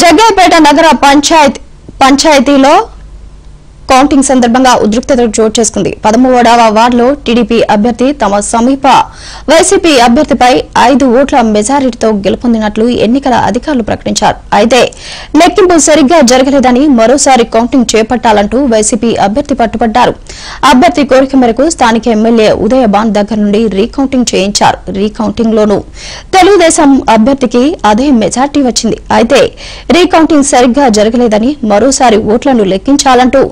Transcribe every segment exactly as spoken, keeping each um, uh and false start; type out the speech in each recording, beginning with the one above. జగ్గయ్యపేట నగర పంచాయత్ పంచాయతీలో కౌంటింగ్ సందర్భంగా ఉద్రిక్తతలు చోటు చేసుకుంది. పదమూడవ వార్డులో టీడీపీ అభ్యర్థి తమ సమీప వైసీపీ అభ్యర్థిపై ఐదు ఓట్ల మెజారిటీతో గెలుపొందినట్లు ఎన్నికల అధికారులు ప్రకటించారు. అయితే లెక్కింపు సరిగ్గా జరగలేదని మరోసారి కౌంటింగ్ చేపట్టాలంటూ వైసీపీ అభ్యర్థి పట్టుబడ్డారు. అభ్యర్థి కోరిక మేరకు స్థానిక ఎమ్మెల్యే ఉదయబాన్ దగ్గర నుండి రీకౌంటింగ్ చేయించారు. రీకౌంటింగ్ లోనూ తెలుగుదేశం అభ్యర్థికి అదే మెజార్టీ వచ్చింది. అయితే రీకౌంటింగ్ సరిగ్గా జరగలేదని మరోసారి ఓట్లను లెక్కించాలంటూ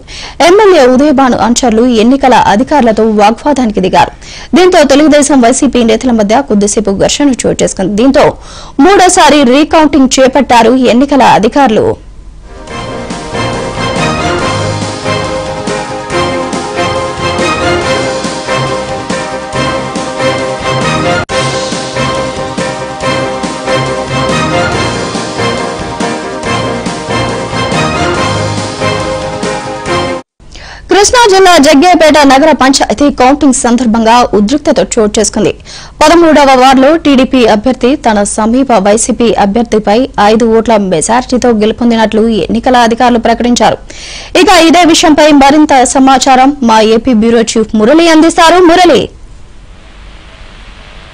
ఎమ్మెల్యే ఉదయబాను అనుచరులు ఎన్నికల అధికారులతో వాగ్వాదానికి దిగారు. దీంతో తెలుగుదేశం వైసీపీ నేతల మధ్య కొద్దిసేపు ఘర్షణ చోటు చేసుకుంది. దీంతో మూడోసారి రీకౌంటింగ్ చేపట్టారు ఎన్నికల అధికారులు. కృష్ణా జిల్లా జగ్గయ్యపేట నగర పంచాయతీ కౌంటింగ్ సందర్భంగా ఉద్రిక్తత చోటు చేసుకుంది. పదమూడవ వార్డులో టీడీపీ అభ్యర్థి తన సమీప వైసీపీ అభ్యర్థిపై ఐదు ఓట్ల మెజార్టీతో గెలుపొందినట్లు ఎన్నికల అధికారులు ప్రకటించారు. ఇక ఇదే విషయంపై మరింత సమాచారం మా ఏపీ బ్యూరో చీఫ్ మురళి అందిస్తారు. మురళి,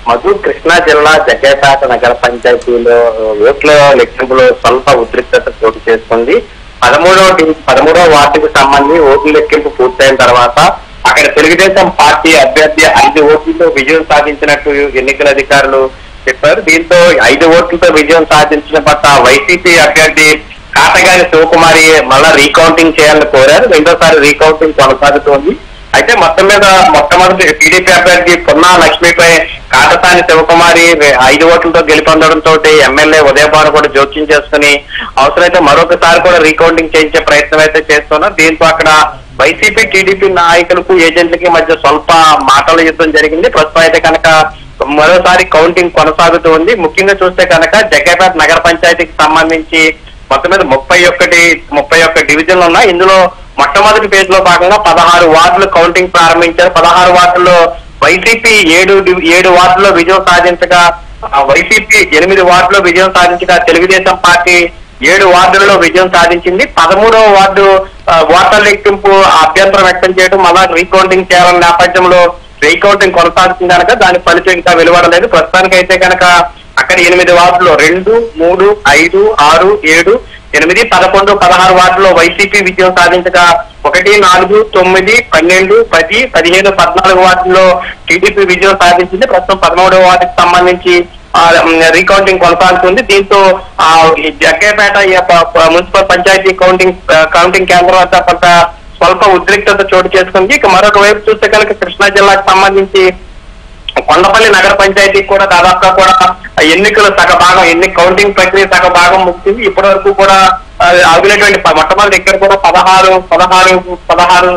మధు, కృష్ణా జిల్లా జగ్గయ్యపేట నగర పంచాయతీలో ఓట్ల లెక్కింపులో స్వల్ప ఉద్రిక్తత చోటు చేసుకుంది. పదమూడవ పదమూడవ వార్డుకు సంబంధించి ఓట్ల లెక్కింపు పూర్తయిన తర్వాత అక్కడ తెలుగుదేశం పార్టీ అభ్యర్థి ఐదు ఓట్లతో విజయం సాధించినట్టు ఎన్నికల అధికారులు చెప్పారు. దీంతో ఐదు ఓట్లతో విజయం సాధించిన పట్ల వైసీపీ అభ్యర్థి కాటగాని శివకుమారి మళ్ళా రీకౌంటింగ్ చేయాలని కోరారు. రెండోసారి రీకౌంటింగ్ కొనసాగుతోంది. అయితే మొత్తం మీద మొట్టమొదటి టీడీపీ అభ్యర్థి పొన్నా లక్ష్మిపై కాటసాని శివకుమారి ఐదు ఓట్లతో గెలుపొందడంతో ఎమ్మెల్యే ఉదయభాను కూడా జోక్యం చేసుకుని అవసరమైతే మరొకసారి కూడా రీకౌంటింగ్ చేయించే ప్రయత్నం అయితే చేస్తున్నారు. దీంతో అక్కడ వైసీపీ టీడీపీ నాయకులకు ఏజెంట్లకి మధ్య స్వల్ప మాటల యుద్ధం జరిగింది. ప్రస్తుతం అయితే కనుక మరోసారి కౌంటింగ్ కొనసాగుతూ ఉంది. ముఖ్యంగా చూస్తే కనుక జగ్గయ్యపేట నగర పంచాయతీకి సంబంధించి మొత్తం మీద ముప్పై ఒకటి ముప్పై ఒక్క డివిజన్లు ఉన్నాయి. ఇందులో మొట్టమొదటి ఫేజ్ లో భాగంగా పదహారు వార్డులు కౌంటింగ్ ప్రారంభించారు. పదహారు వార్డుల్లో వైసీపీ ఏడు ఏడు వార్డులో విజయం సాధించగా వైసీపీ ఎనిమిది వార్డులో విజయం సాధించగా తెలుగుదేశం పార్టీ ఏడు వార్డులలో విజయం సాధించింది. పదమూడవ వార్డు ఓటర్ లెక్కింపు అభ్యంతరం వ్యక్తం చేయడం మళ్ళా రీకౌంటింగ్ చేయాలన్న నేపథ్యంలో రీకౌంటింగ్ కొనసాగుతుంది కనుక దాని ఫలితం ఇంకా వెలువడలేదు. ప్రస్తుతానికైతే కనుక అక్కడ ఎనిమిది వార్డులో రెండు మూడు ఐదు ఆరు ఏడు ఎనిమిది పదకొండు పదహారు వార్డులో వైసీపీ విజయం సాధించగా ఒకటి నాలుగు తొమ్మిది పన్నెండు పది పదిహేను పద్నాలుగు వార్డుల్లో టీడీపీ విజయం సాధించింది. ప్రస్తుతం పదమూడవ వార్డుకి సంబంధించి రీకౌంటింగ్ కొనసాగుతుంది. దీంతో ఆ Jaggayyapeta municipal panchayat counting counting కేంద్రం వద్ద కొంత స్వల్ప ఉద్రిక్తత చోటు చేసుకుంది. ఇక మరొక వైపు చూస్తే కనుక కృష్ణా జిల్లాకు సంబంధించి కొండపల్లి నగర పంచాయతీకి కూడా దాదాపుగా కూడా ఎన్నికల సగ భాగం ఎన్ని కౌంటింగ్ ప్రక్రియ సగ భాగం ముగిసింది. ఇప్పటి వరకు కూడా అవినటువంటి మొట్టమొదటి ఇక్కడ కూడా పదహారు పదహారు పదహారు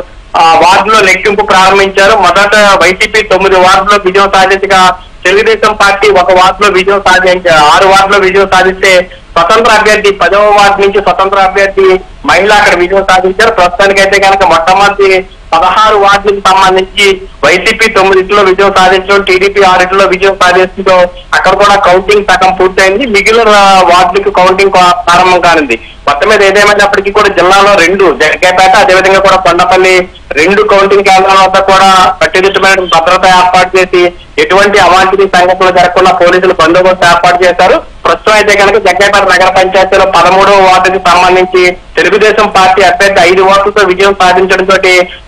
వార్డులో లెక్కింపు ప్రారంభించారు. మొదట వైసీపీ తొమ్మిది వార్డులో విజయం సాధించగా తెలుగుదేశం పార్టీ ఒక వార్డులో విజయం సాధించారు. ఆరు వార్డులో విజయం సాధిస్తే స్వతంత్ర అభ్యర్థి పదవ వార్డు నుంచి స్వతంత్ర అభ్యర్థి మహిళ అక్కడ విజయం సాధించారు. ప్రస్తుతానికైతే కనుక మొట్టమొదటి పదహారు వార్డులకు సంబంధించి వైసీపీ తొమ్మిదిలో విజయం సాధించడం టీడీపీ ఆరిటిలో విజయం సాధించడం అక్కడ కూడా కౌంటింగ్ సగం పూర్తయింది. మిగిలిన వార్డులకు కౌంటింగ్ ప్రారంభం కానుంది. మొత్తం మీద ఏదేమైనప్పటికీ కూడా జిల్లాలో రెండు జగ్గయ్యపేట అదేవిధంగా కూడా కొండపల్లి రెండు కౌంటింగ్ కేంద్రాల వద్ద కూడా కట్టుదిట్టమైన భద్రత ఏర్పాటు చేసి ఎటువంటి అవాంఛనీయ సంఘటనలు జరగకుండా పోలీసులు బందోబస్తు ఏర్పాటు చేశారు. ప్రస్తుతం అయితే కనుక జగ్గయ్యపేట నగర పంచాయతీలో పదమూడవ వార్డుకి సంబంధించి తెలుగుదేశం పార్టీ అభ్యర్థి ఐదు ఓట్లతో విజయం సాధించడంతో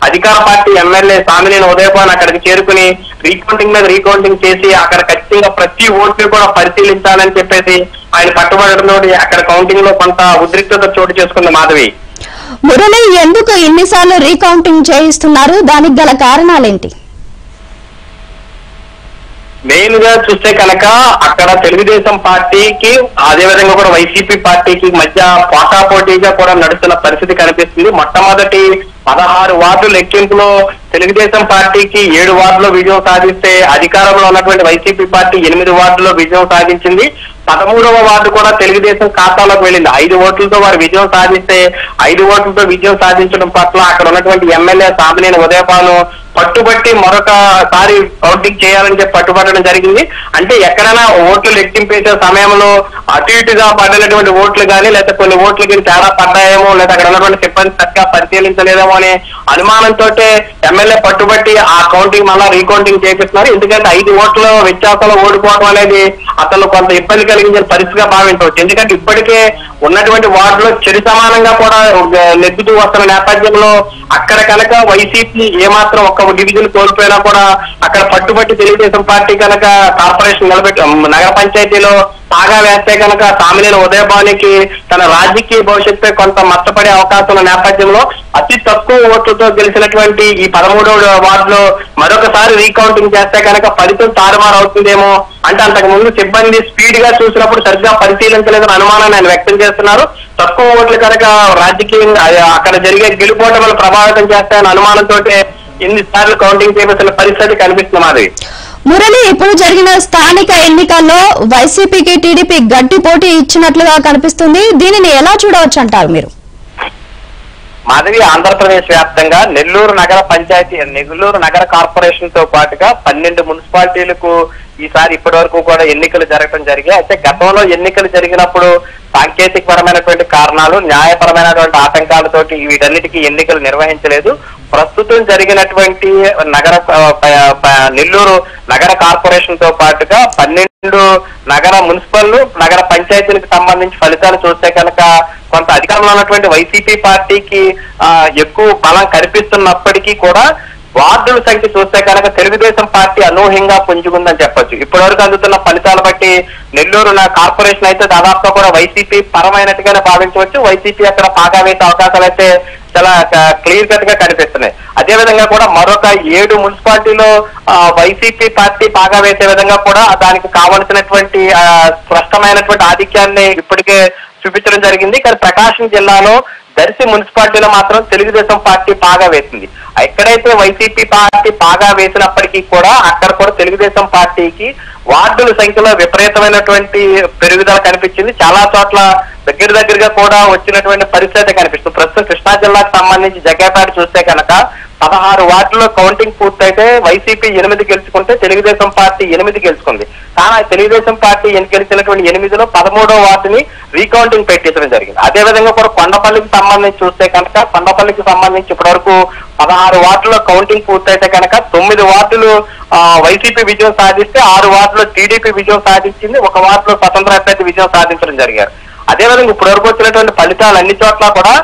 అధికార పార్టీ ఎమ్మెల్యే సామినేని ఉదయభాన్ అక్కడికి చేరుకుని రీకౌంటింగ్ మీద రీకౌంటింగ్ చేసి అక్కడ ఖచ్చితంగా ప్రతి ఓట్ని కూడా పరిశీలించాలని చెప్పేసి ఆయన పట్టుబడడంతో అక్కడ కౌంటింగ్ లో కొంత ఉద్రిక్తత చోటు చేసుకుంది. మాధవి, మురళి, ఎందుకు ఇన్నిసార్లు రీకౌంటింగ్ చేయిస్తున్నారు? దానికి గల కారణాలేంటి? మెయిన్ గా చూస్తే కనుక అక్కడ తెలుగుదేశం పార్టీకి అదేవిధంగా కూడా వైసీపీ పార్టీకి మధ్య పోటాపోటీగా కూడా నడుస్తున్న పరిస్థితి కనిపిస్తుంది. మొట్టమొదటి పదహారు వార్డు లెక్కింపులో తెలుగుదేశం పార్టీకి ఏడు వార్డులో విజయం సాధిస్తే అధికారంలో ఉన్నటువంటి వైసీపీ పార్టీ ఎనిమిది వార్డులో విజయం సాధించింది. పదమూడవ వార్డు కూడా తెలుగుదేశం ఖాతాలోకి వెళ్ళింది. ఐదు ఓట్లతో వారు విజయం సాధిస్తే ఐదు ఓట్లతో విజయం సాధించడం పట్ల అక్కడ ఉన్నటువంటి ఎమ్మెల్యే సామినేని ఉదయపాను పట్టుబట్టి మరొకసారి కౌంటింగ్ చేయాలని చెప్పి పట్టుబట్టడం జరిగింది. అంటే ఎక్కడైనా ఓట్లు లెక్కింపేసే సమయంలో అటు ఇటుగా పడినటువంటి ఓట్లు కానీ లేదా కొన్ని ఓట్లు కానీ తేడా పడ్డాయేమో లేదా అక్కడ ఉన్నటువంటి సిబ్బంది చక్కగా పరిశీలించలేదేమో అనే అనుమానంతో ఎమ్మెల్యే పట్టుబట్టి ఆ కౌంటింగ్ మళ్ళా రీకౌంటింగ్ చేపిస్తున్నారు. ఎందుకంటే ఐదు ఓట్ల వ్యత్యాసంలో ఓడిపోవడం అనేది అతను కొంత ఇబ్బంది కలిగించిన పరిస్థితిగా భావించవచ్చు. ఎందుకంటే ఇప్పటికే ఉన్నటువంటి వార్డులో చెడు సమానంగా కూడా నెగ్గుతూ వస్తున్న నేపథ్యంలో అక్కడ కనుక వైసీపీ ఏమాత్రం ఒక్క డివిజన్ కోల్పోయినా కూడా అక్కడ పట్టుబట్టి తెలుగుదేశం పార్టీ కనుక కార్పొరేషన్ నిలబెట్టి నగర పంచాయతీలో బాగా వేస్తే కనుక సామినేని ఉదయభానుకి తన రాజకీయ భవిష్యత్తుపై కొంత మత్తపడే అవకాశం నేపథ్యంలో అతి తక్కువ ఓట్లతో గెలిచినటువంటి ఈ పదమూడవ వార్డులో మరొకసారి రీకౌంటింగ్ చేస్తే కనుక ఫలితం తారుమారు అవుతుందేమో. అంటే అంతకు ముందు సిబ్బంది స్పీడ్ గా చూసినప్పుడు సరిగ్గా పరిశీలించలేదని అనుమానాన్ని ఆయన వ్యక్తం చేస్తున్నారు. తక్కువ ఓట్లు కనుక రాజకీయంగా అక్కడ జరిగే గెలుపోటములు ప్రభావితం చేస్తాయని అనుమానంతో ఎన్నిసార్లు కౌంటింగ్ చేసిన పరిస్థితి కనిపిస్తుంది మాది. మురళి, ఇప్పుడు జరిగిన స్థానిక ఎన్నికల్లో వైసీపీకి టీడీపీ గట్టి పోటీ ఇచ్చినట్లుగా కనిపిస్తుంది. దీనిని ఎలా చూడవచ్చు అంటారు మీరు? మాధవి, ఆంధ్రప్రదేశ్ వ్యాప్తంగా నెల్లూరు నగర పంచాయతీ నెల్లూరు నగర కార్పొరేషన్ తో పాటుగా పన్నెండు మున్సిపాలిటీలకు ఈసారి ఇప్పటి వరకు కూడా ఎన్నికలు జరగడం జరిగాయి. అయితే గతంలో ఎన్నికలు జరిగినప్పుడు సాంకేతిక పరమైనటువంటి కారణాలు, న్యాయపరమైనటువంటి ఆటంకాలతోటి వీటన్నిటికీ ఎన్నికలు నిర్వహించలేదు. ప్రస్తుతం జరిగినటువంటి నగర నెల్లూరు నగర కార్పొరేషన్ తో పాటుగా పన్నెండు నగర మున్సిపల్ నగర పంచాయతీలకు సంబంధించి ఫలితాలు చూస్తే కనుక కొంత అధికారంలో ఉన్నటువంటి వైసీపీ పార్టీకి ఎక్కువ బలం కనిపిస్తున్నప్పటికీ కూడా వార్డుల సంఖ్య చూస్తే కనుక తెలుగుదేశం పార్టీ అనూహ్యంగా పుంజుకుందని చెప్పొచ్చు. ఇప్పటివరకు అందుతున్న ఫలితాలు బట్టి నెల్లూరు కార్పొరేషన్ అయితే దాదాపుగా కూడా వైసీపీ పరమైనట్టుగానే భావించవచ్చు. వైసీపీ అక్కడ బాగా వేసే అవకాశాలు అయితే చాలా క్లియర్ కట్ గా కనిపిస్తున్నాయి. అదేవిధంగా కూడా మరొక ఏడు మున్సిపాలిటీలో వైసీపీ పార్టీ బాగా వేసే విధంగా కూడా దానికి కావలసినటువంటి స్పష్టమైనటువంటి ఆధిక్యాన్ని ఇప్పటికే చూపించడం జరిగింది. కానీ ప్రకాశం జిల్లాలో దర్శి మున్సిపాలిటీలో మాత్రం తెలుగుదేశం పార్టీ బాగా వేసింది. ఎక్కడైతే వైసీపీ పార్టీ బాగా వేసినప్పటికీ కూడా అక్కడ కూడా తెలుగుదేశం పార్టీకి వార్డుల సంఖ్యలో విపరీతమైనటువంటి పెరుగుదల కనిపించింది. చాలా చోట్ల దగ్గర దగ్గరగా కూడా వచ్చినటువంటి పరిస్థితి కనిపిస్తుంది. ప్రస్తుతం కృష్ణా జిల్లాకు సంబంధించి జగ్గయ్యపేట చూస్తే కనుక పదహారు వార్డుల్లో కౌంటింగ్ పూర్తయితే వైసీపీ ఎనిమిది గెలుచుకుంటే తెలుగుదేశం పార్టీ ఎనిమిది గెలుచుకుంది. కానీ తెలుగుదేశం పార్టీ గెలిచినటువంటి ఎనిమిదిలో పదమూడో వార్డుని రీకౌంటింగ్ పెట్టించడం జరిగింది. అదేవిధంగా కూడా కొండపల్లికి సంబంధించి చూస్తే కనుక కొండపల్లికి సంబంధించి ఇప్పటి వరకు పదహారు వార్డులో కౌంటింగ్ పూర్తయితే కనుక తొమ్మిది వార్డులు వైసీపీ విజయం సాధిస్తే ఆరు వార్డులో టీడీపీ విజయం సాధించింది. ఒక వార్డులో స్వతంత్ర అభ్యర్థి విజయం సాధించడం జరిగారు. అదేవిధంగా ఇప్పుడు వరకు వచ్చినటువంటి ఫలితాలు అన్ని చోట్ల కూడా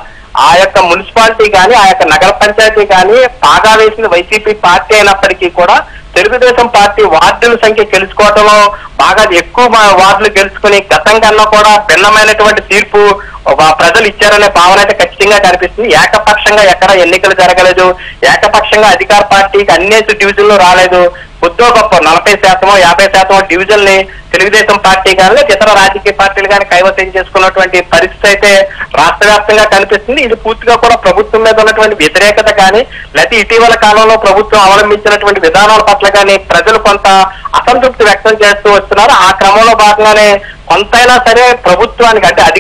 ఆ యొక్క మున్సిపాలిటీ కానీ ఆ యొక్క నగర పంచాయతీ కానీ బాగా వేసిన వైసీపీ పార్టీ అయినప్పటికీ కూడా తెలుగుదేశం పార్టీ వార్డుల సంఖ్య గెలుచుకోవడంలో బాగా ఎక్కువ వార్డులు గెలుచుకుని గతం కన్నా కూడా భిన్నమైనటువంటి తీర్పు ప్రజలు ఇచ్చారనే భావన అయితే ఖచ్చితంగా కనిపిస్తుంది. ఏకపక్షంగా ఎక్కడ ఎన్నికలు జరగలేదు. ఏకపక్షంగా అధికార పార్టీకి అన్ని డివిజన్లు రాలేదు. కొద్దో గొప్ప నలభై శాతమో యాభై శాతమో డివిజన్ ని తెలుగుదేశం పార్టీ కానీ ఇతర రాజకీయ పార్టీలు కానీ కైవసం చేసుకున్నటువంటి పరిస్థితి అయితే రాష్ట్ర వ్యాప్తంగా కనిపిస్తుంది. ఇది పూర్తిగా కూడా ప్రభుత్వం మీద ఉన్నటువంటి వ్యతిరేకత కానీ లేకపోతే ఇటీవల కాలంలో ప్రభుత్వం అవలంబించినటువంటి విధానాల పట్ల కానీ ప్రజలు కొంత అసంతృప్తి వ్యక్తం చేస్తూ వస్తున్నారు. ఆ క్రమంలో భాగంగానే కొంతైనా సరే ప్రభుత్వానికి అంటే